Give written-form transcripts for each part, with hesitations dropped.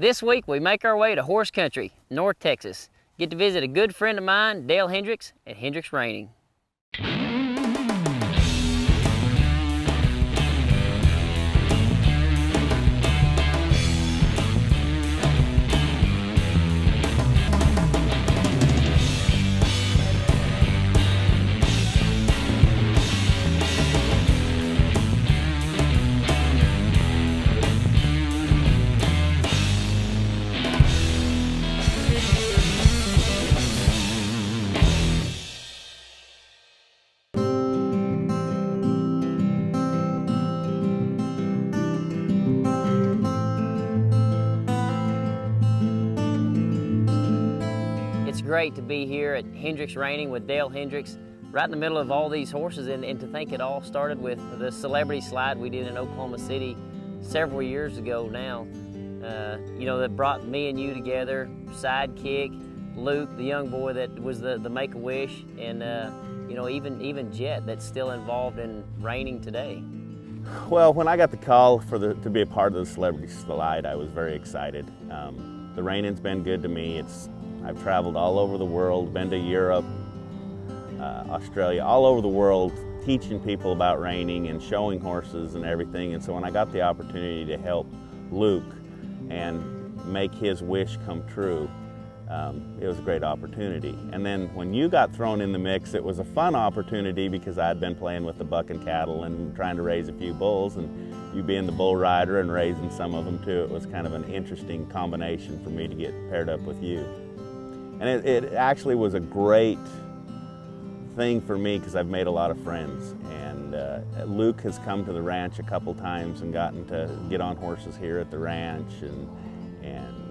This week, we make our way to Horse Country, North Texas. Get to visit a good friend of mine, Dell Hendricks, at Hendricks Reining. Great to be here at Hendricks Reining with Dale Hendricks, right in the middle of all these horses, and to think it all started with the celebrity slide we did in Oklahoma City several years ago now. You know, that brought me and you together, Sidekick, Luke, the young boy that was the Make-A-Wish, and you know, even Jet that's still involved in reining today. Well, when I got the call to be a part of the celebrity slide, I was very excited. The reining's been good to me. I've traveled all over the world, been to Europe, Australia, all over the world, teaching people about reining and showing horses and everything. And so when I got the opportunity to help Luke and make his wish come true, it was a great opportunity. And then when you got thrown in the mix, it was a fun opportunity because I had been playing with the bucking cattle and trying to raise a few bulls, and you being the bull rider and raising some of them too, it was kind of an interesting combination for me to get paired up with you. And it actually was a great thing for me because I've made a lot of friends. And Luke has come to the ranch a couple times and gotten to get on horses here at the ranch. And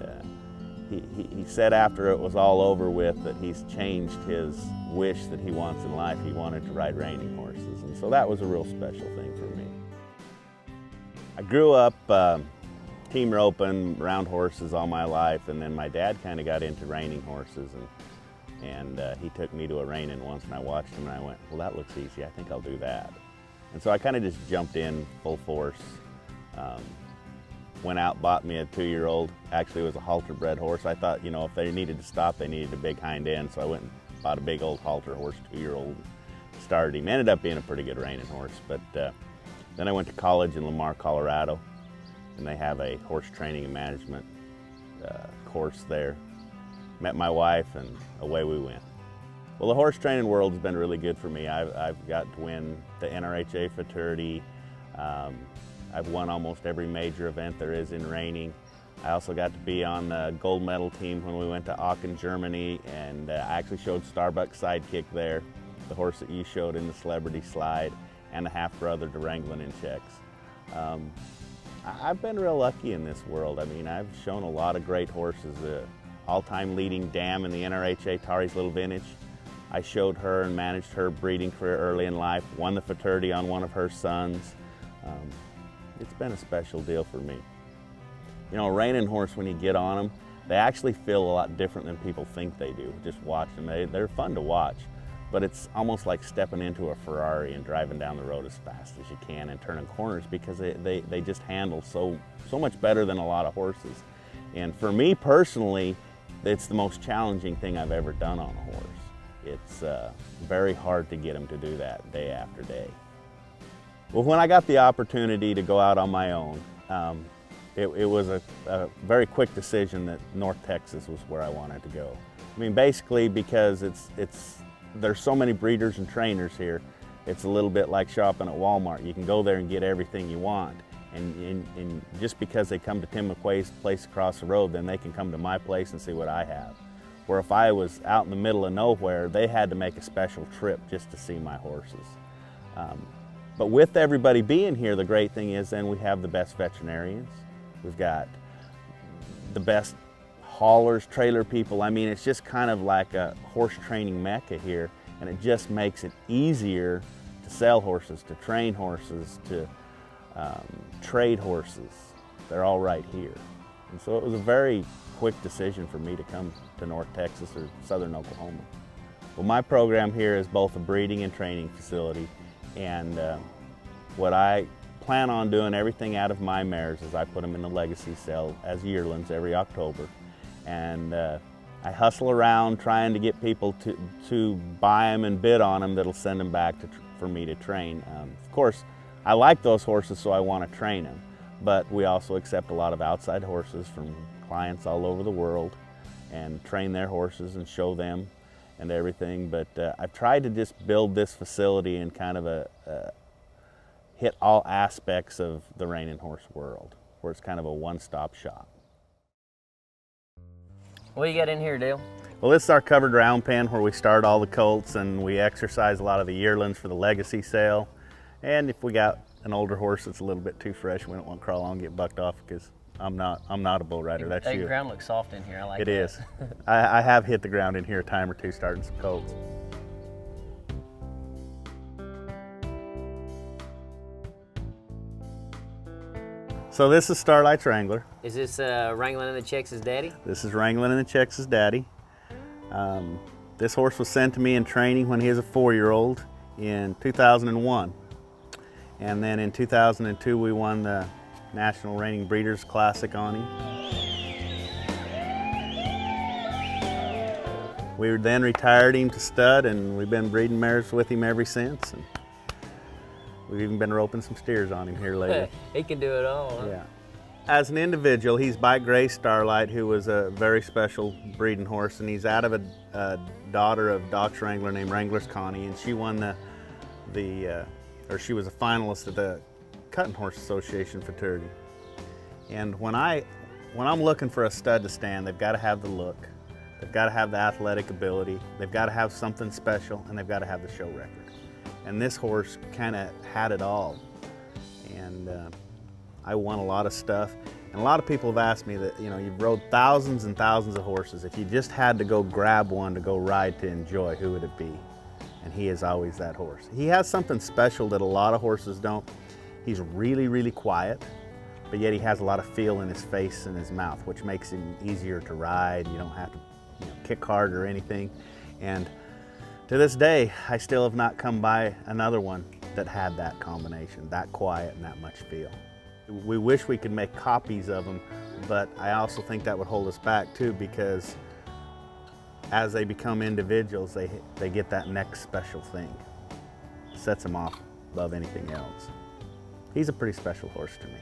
he said after it was all over with that he's changed his wish that he wants in life. He wanted to ride reining horses. And so that was a real special thing for me. I grew up team roping, round horses all my life, and then my dad kind of got into reining horses, and he took me to a reining once, and I watched him, and I went, well, that looks easy. I think I'll do that. And so I kind of just jumped in full force, went out, bought me a 2-year-old. Actually, it was a halter bred horse. I thought, you know, if they needed to stop, they needed a big hind end, so I went and bought a big old halter horse, 2-year-old, started him. Ended up being a pretty good reining horse, but then I went to college in Lamar, Colorado, and they have a horse training and management course there. Met my wife, and away we went. Well, the horse training world has been really good for me. I've got to win the NRHA fraternity. I've won almost every major event there is in reining. I also got to be on the gold medal team when we went to Aachen, Germany, and I actually showed Starbucks Sidekick there, the horse that you showed in the celebrity slide, and the half-brother to Wrangling in Checks. I've been real lucky in this world. I mean, I've shown a lot of great horses. The all-time leading dam in the NRHA, Tari's Little Vintage. I showed her and managed her breeding career early in life, won the fraternity on one of her sons. It's been a special deal for me. You know, a reining horse, when you get on them, they actually feel a lot different than people think they do. Just watch them. They're fun to watch, but it's almost like stepping into a Ferrari and driving down the road as fast as you can and turning corners, because they just handle so much better than a lot of horses. And for me personally, it's the most challenging thing I've ever done on a horse. It's very hard to get them to do that day after day. Well, when I got the opportunity to go out on my own, it was a very quick decision that North Texas was where I wanted to go. I mean, basically because there's so many breeders and trainers here, it's a little bit like shopping at Walmart. You can go there and get everything you want. And just because they come to Tim McQuay's place across the road, then they can come to my place and see what I have. Where if I was out in the middle of nowhere, they had to make a special trip just to see my horses. But with everybody being here, the great thing is then we have the best veterinarians. We've got the best haulers, trailer people. I mean, it's just kind of like a horse training mecca here, and it just makes it easier to sell horses, to train horses, to trade horses. They're all right here. And so it was a very quick decision for me to come to North Texas or Southern Oklahoma. Well, my program here is both a breeding and training facility, and what I plan on doing everything out of my mares as I put them in the legacy sale as yearlings every October. And I hustle around trying to get people to buy them and bid on them that'll send them back for me to train. Of course, I like those horses, so I want to train them. But we also accept a lot of outside horses from clients all over the world and train their horses and show them and everything. But I've tried to just build this facility and kind of hit all aspects of the reining horse world, where it's kind of a one-stop shop. What do you got in here, Dale? Well, this is our covered round pen where we start all the colts, and we exercise a lot of the yearlings for the legacy sale. And if we got an older horse that's a little bit too fresh, we don't want to crawl on and get bucked off, because I'm not a bull rider. That's you. The ground looks soft in here. I like it. It is. I have hit the ground in here a time or two starting some colts. So this is Starlight's Wrangler. Is this Wrangling in the Checks' daddy? This is Wrangling in the Checks' daddy. This horse was sent to me in training when he was a four-year-old in 2001. And then in 2002, we won the National Reining Breeders Classic on him. We then retired him to stud, and we've been breeding mares with him ever since. And we've even been roping some steers on him here lately. He can do it all, huh? Yeah. As an individual, he's by Gray Starlight, who was a very special breeding horse, and he's out of a daughter of Doc's Wrangler named Wrangler's Connie, and she won she was a finalist at the Cutting Horse Association fraternity. And when I'm looking for a stud to stand, they've got to have the look, they've got to have the athletic ability, they've got to have something special, and they've got to have the show record. And this horse kind of had it all. And I won a lot of stuff. And a lot of people have asked me that, you know, you've rode thousands and thousands of horses. If you just had to go grab one to go ride to enjoy, who would it be? And he is always that horse. He has something special that a lot of horses don't. He's really, really quiet, but yet he has a lot of feel in his face and his mouth, which makes him easier to ride. You don't have to, you know, kick hard or anything. And to this day, I still have not come by another one that had that combination, that quiet and that much feel. We wish we could make copies of them, but I also think that would hold us back too, because as they become individuals, they get that next special thing. It sets them off above anything else. He's a pretty special horse to me.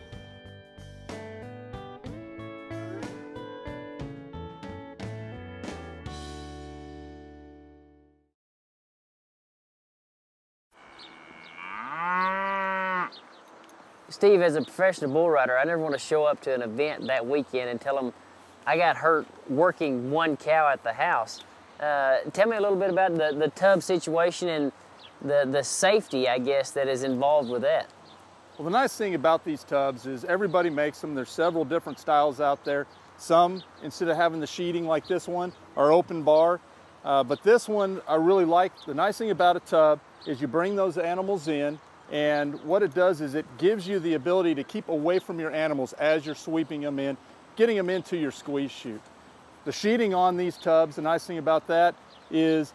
Steve, as a professional bull rider, I never want to show up to an event that weekend and tell them I got hurt working one cow at the house. Tell me a little bit about the tub situation and the safety, I guess, that is involved with that. Well, the nice thing about these tubs is everybody makes them. There's several different styles out there. Some, instead of having the sheeting like this one, are open bar. But this one I really like. The nice thing about a tub is you bring those animals in, and what it does is it gives you the ability to keep away from your animals as you're sweeping them in, getting them into your squeeze chute. The sheeting on these tubs, the nice thing about that is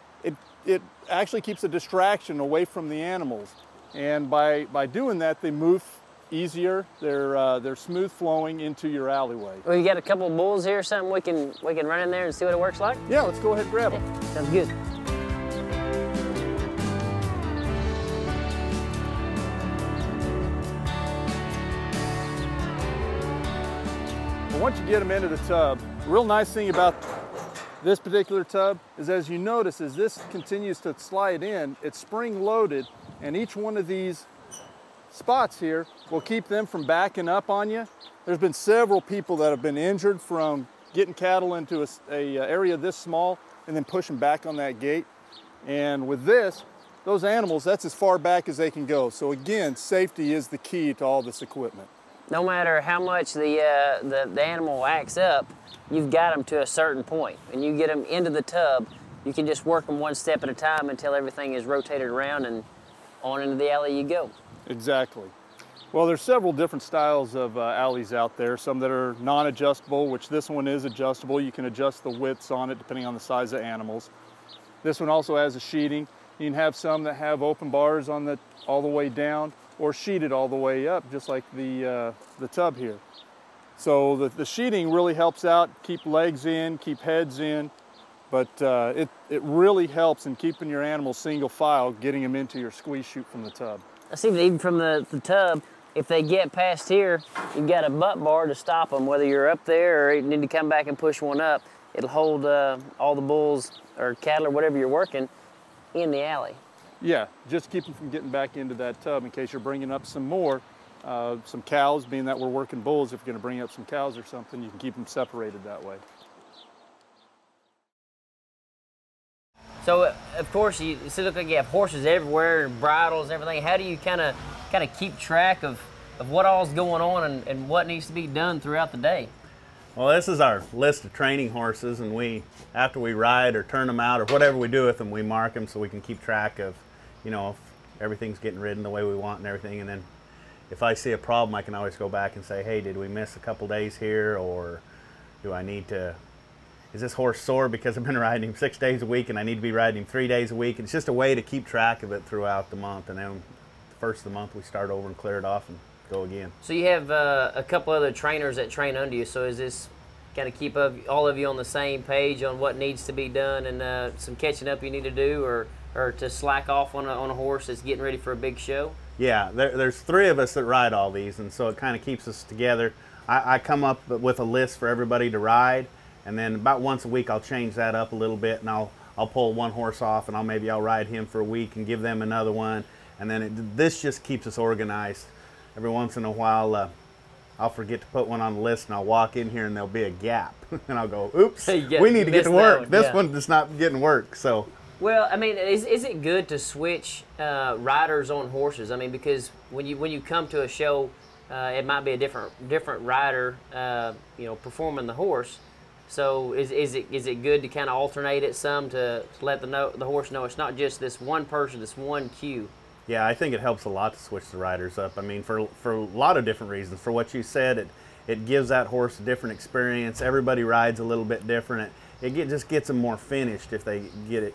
it actually keeps a distraction away from the animals. And by doing that, they move easier. They're smooth flowing into your alleyway. Well, you got a couple of bulls here or something? We can run in there and see what it works like? Yeah, let's go ahead and grab them. Yeah, sounds good. Once you get them into the tub, the real nice thing about this particular tub is, as you notice, as this continues to slide in, it's spring-loaded, and each one of these spots here will keep them from backing up on you. There's been several people that have been injured from getting cattle into a area this small and then pushing back on that gate. And with this, those animals, that's as far back as they can go. So again, safety is the key to all this equipment. No matter how much the animal acts up, you've got them to a certain point. When you get them into the tub, you can just work them one step at a time until everything is rotated around and on into the alley you go. Exactly. Well, there's several different styles of alleys out there. Some that are non-adjustable, which this one is adjustable. You can adjust the widths on it depending on the size of animals. This one also has a sheeting. You can have some that have open bars on the all the way down or sheeted all the way up, just like the tub here. So the sheeting really helps out, keep legs in, keep heads in, but it really helps in keeping your animals single file, getting them into your squeeze chute from the tub. I see that even from the tub, if they get past here, you've got a butt bar to stop them, whether you're up there or you need to come back and push one up. It'll hold all the bulls or cattle or whatever you're working in the alley. Yeah, just keep them from getting back into that tub in case you're bringing up some more, some cows, being that we're working bulls. If you're gonna bring up some cows or something, you can keep them separated that way. So, of course, it looks like you have horses everywhere, and bridles and everything. How do you kind of keep track of what all's going on and what needs to be done throughout the day? Well, this is our list of training horses, and we, after we ride or turn them out or whatever we do with them, we mark them so we can keep track of, you know, if everything's getting ridden the way we want and everything. And then if I see a problem, I can always go back and say, hey, did we miss a couple days here, or do I need to, is this horse sore because I've been riding him 6 days a week and I need to be riding him 3 days a week? And it's just a way to keep track of it throughout the month. And then the first of the month we start over and clear it off and go again. So you have a couple other trainers that train under you. So is this kind of keep up, all of you on the same page on what needs to be done and some catching up you need to do or to slack off on a horse that's getting ready for a big show? Yeah, there's three of us that ride all these, and so it kind of keeps us together. I come up with a list for everybody to ride, and then about once a week I'll change that up a little bit, and I'll pull one horse off, and maybe I'll ride him for a week and give them another one, and then this just keeps us organized. Every once in a while I'll forget to put one on the list, and I'll walk in here and there'll be a gap and I'll go, oops, we need to get to work. This one is not getting work. So, well, I mean, is it good to switch riders on horses? I mean, because when you come to a show, it might be a different rider, you know, performing the horse. So is it good to kind of alternate it some to let the horse know it's not just this one person, this one cue? Yeah, I think it helps a lot to switch the riders up. I mean, for a lot of different reasons. For what you said, it gives that horse a different experience. Everybody rides a little bit different. It just gets them more finished if they get it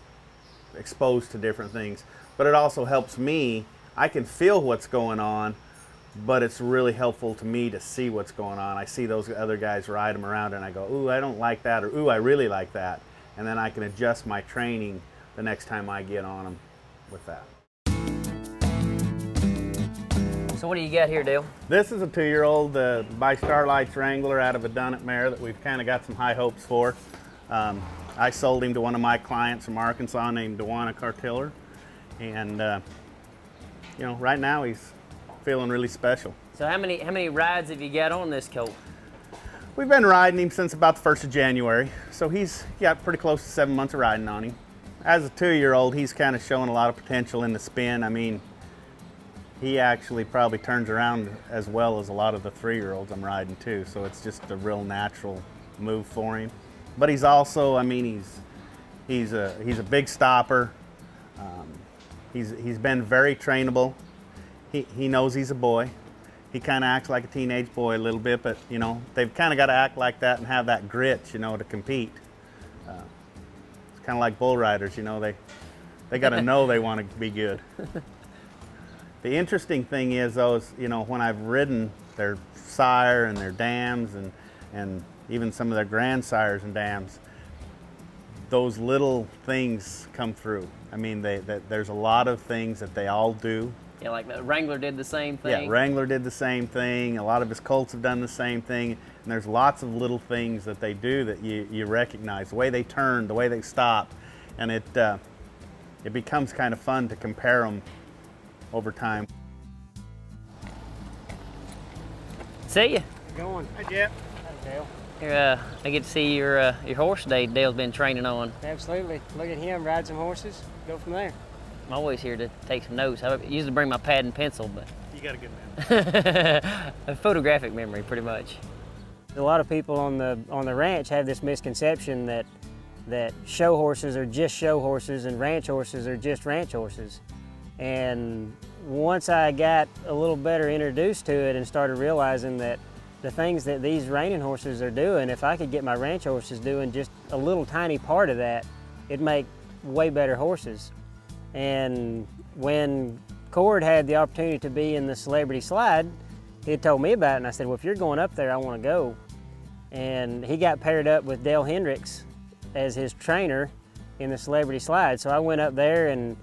exposed to different things. But it also helps me. I can feel what's going on, but it's really helpful to me to see what's going on. I see those other guys ride them around and I go, ooh, I don't like that, or ooh, I really like that. And then I can adjust my training the next time I get on them with that. So what do you got here, Dale? This is a 2-year-old by Starlight's Wrangler out of a Dunnet mare that we've kind of got some high hopes for. I sold him to one of my clients from Arkansas named Dewana Cartiller. And, you know, right now he's feeling really special. So how many rides have you got on this colt? We've been riding him since about the 1st of January. So he's got pretty close to 7 months of riding on him. As a 2-year-old, he's kind of showing a lot of potential in the spin. I mean, he actually probably turns around as well as a lot of the 3-year-olds I'm riding too. So it's just a real natural move for him. But he's also, I mean, he's a big stopper. He's been very trainable. He knows he's a boy. He kind of acts like a teenage boy a little bit, but you know, they've kind of got to act like that and have that grit, you know, to compete. It's kind of like bull riders, you know, they got to know they want to be good. The interesting thing is though, is, you know, when I've ridden their sire and their dams and even some of their grandsires and dams, those little things come through. I mean, there's a lot of things that they all do. Yeah, like the Wrangler did the same thing. Yeah, Wrangler did the same thing. A lot of his colts have done the same thing. And there's lots of little things that they do that you recognize. The way they turn, the way they stop. And it becomes kind of fun to compare them over time. See ya. How's it going? Hi, Jeff. Hi, Dale. I get to see your horse today. Dale's been training on. Absolutely. Look at him, ride some horses, go from there. I'm always here to take some notes. I usually bring my pad and pencil, but... You got a good memory. A photographic memory, pretty much. A lot of people on the ranch have this misconception that show horses are just show horses and ranch horses are just ranch horses. And once I got a little better introduced to it and started realizing that the things that these reining horses are doing, if I could get my ranch horses doing just a little tiny part of that, it'd make way better horses. And when Cord had the opportunity to be in the Celebrity Slide, he had told me about it, and I said, well, if you're going up there, I want to go. And he got paired up with Dell Hendricks as his trainer in the Celebrity Slide. So I went up there and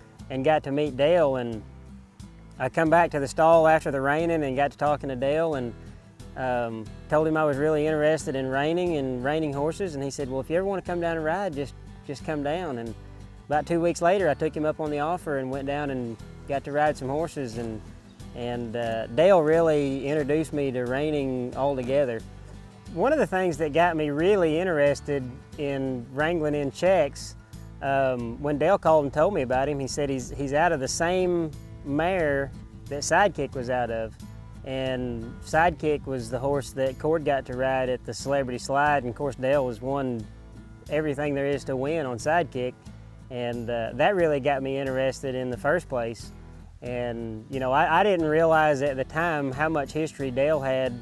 got to meet Dale, and I come back to the stall after the reining and got to talking to Dale, and told him I was really interested in reining and reining horses. And he said, well, if you ever want to come down and ride, just come down. And about 2 weeks later, I took him up on the offer and went down and got to ride some horses. And Dale really introduced me to reining altogether. One of the things that got me really interested in wrangling in checks, when Dale called and told me about him, he said he's out of the same mare that Sidekick was out of. And Sidekick was the horse that Cord got to ride at the Celebrity Slide, and of course Dale was won everything there is to win on Sidekick. And that really got me interested in the first place. And you know, I didn't realize at the time how much history Dale had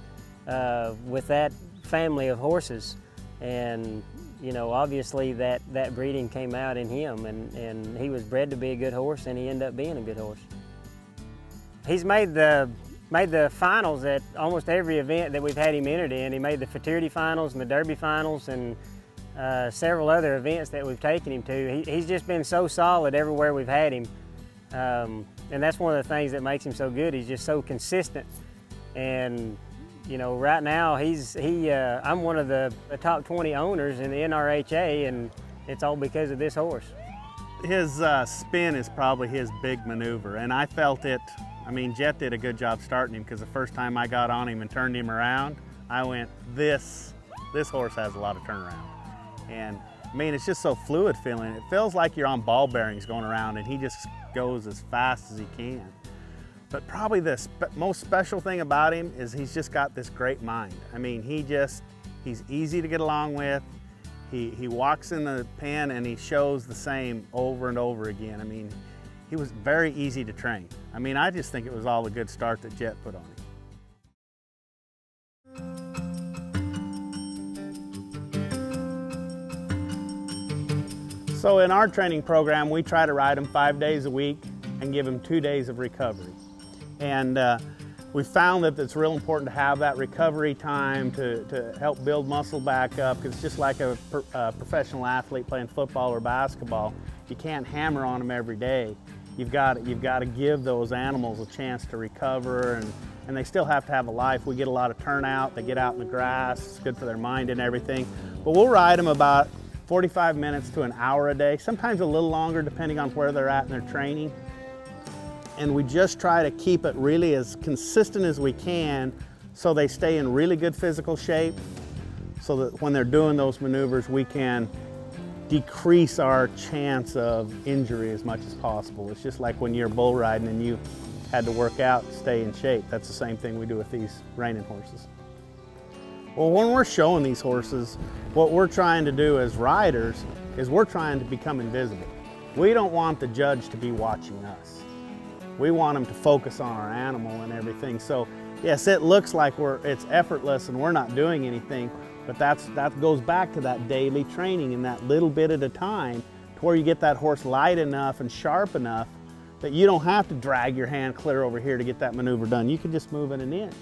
with that family of horses. And you know, obviously that breeding came out in him, and he was bred to be a good horse, and he ended up being a good horse. He's made the finals at almost every event that we've had him entered in. He made the Futurity Finals and the Derby Finals and several other events that we've taken him to. He's just been so solid everywhere we've had him. And that's one of the things that makes him so good. He's just so consistent. And you know, right now I'm one of the top 20 owners in the NRHA, and it's all because of this horse. His spin is probably his big maneuver, and I felt it. I mean, Jet did a good job starting him, because the first time I got on him and turned him around, I went, this horse has a lot of turnaround. And I mean, it's just so fluid feeling. It feels like you're on ball bearings going around, and he just goes as fast as he can. But probably the most special thing about him is he's just got this great mind. I mean, he's easy to get along with. He walks in the pen and he shows the same over and over again. I mean, he was very easy to train. I mean, I just think it was all a good start that Jet put on him. So in our training program, we try to ride them 5 days a week and give them 2 days of recovery. And we found that it's real important to have that recovery time to help build muscle back up, because it's just like a professional athlete playing football or basketball. You can't hammer on them every day. You've got to give those animals a chance to recover, and they still have to have a life. We get a lot of turnout. They get out in the grass. It's good for their mind and everything. But we'll ride them about 45 minutes to an hour a day, sometimes a little longer depending on where they're at in their training. And we just try to keep it really as consistent as we can, so they stay in really good physical shape, so that when they're doing those maneuvers, we can decrease our chance of injury as much as possible. It's just like when you're bull riding and you had to work out to stay in shape. That's the same thing we do with these reining horses. Well, when we're showing these horses, what we're trying to do as riders is we're trying to become invisible. We don't want the judge to be watching us. We want them to focus on our animal and everything. So yes, it looks like it's effortless and we're not doing anything, but that goes back to that daily training and that little bit at a time, to where you get that horse light enough and sharp enough that you don't have to drag your hand clear over here to get that maneuver done. You can just move it an inch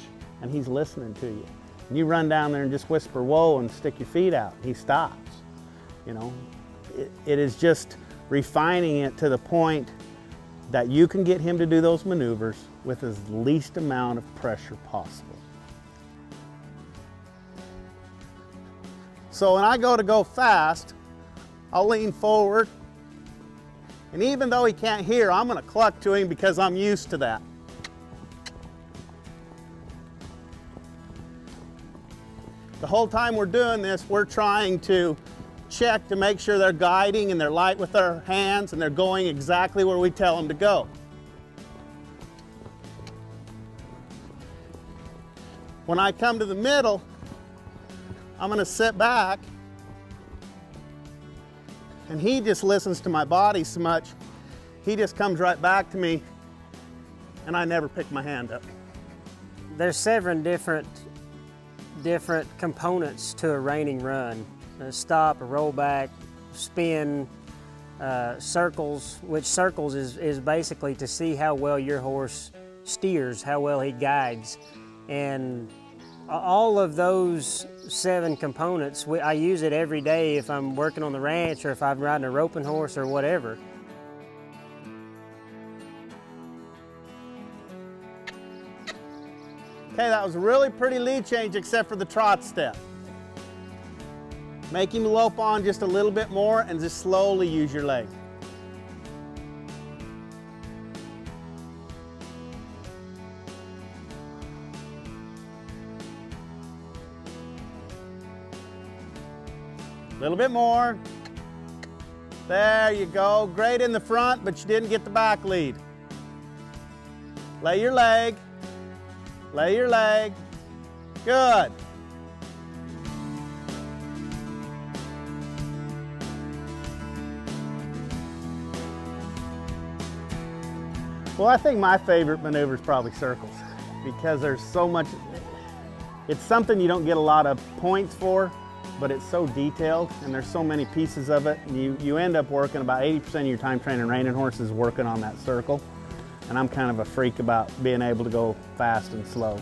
and he's listening to you. And you run down there and just whisper, whoa, and stick your feet out. He stops. You know, it is just refining it to the point that you can get him to do those maneuvers with as least amount of pressure possible. So when I go fast, I'll lean forward. And even though he can't hear, I'm gonna cluck to him because I'm used to that. The whole time we're doing this, we're trying to check to make sure they're guiding and they're light with their hands and they're going exactly where we tell them to go. When I come to the middle, I'm going to sit back, and he just listens to my body so much, he just comes right back to me, and I never pick my hand up. There's seven different components to a reining run. A stop, a rollback, spin, circles, which circles is basically to see how well your horse steers, how well he guides. And all of those 7 components, I use it every day if I'm working on the ranch or if I'm riding a roping horse or whatever. Okay, that was a really pretty lead change except for the trot step. Make him lope on just a little bit more and just slowly use your leg. A little bit more. There you go. Great in the front, but you didn't get the back lead. Lay your leg. Lay your leg. Good. Well, I think my favorite maneuver is probably circles because there's so much, it's something you don't get a lot of points for, but it's so detailed and there's so many pieces of it. And you end up working about 80% of your time training reining horses working on that circle. And I'm kind of a freak about being able to go fast and slow.